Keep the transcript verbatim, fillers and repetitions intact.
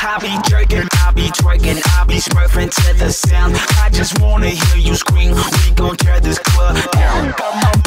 I be jerking, I be twerking, I be smurfing to the sound. I just wanna hear you scream. We gon' tear this club down. Come on.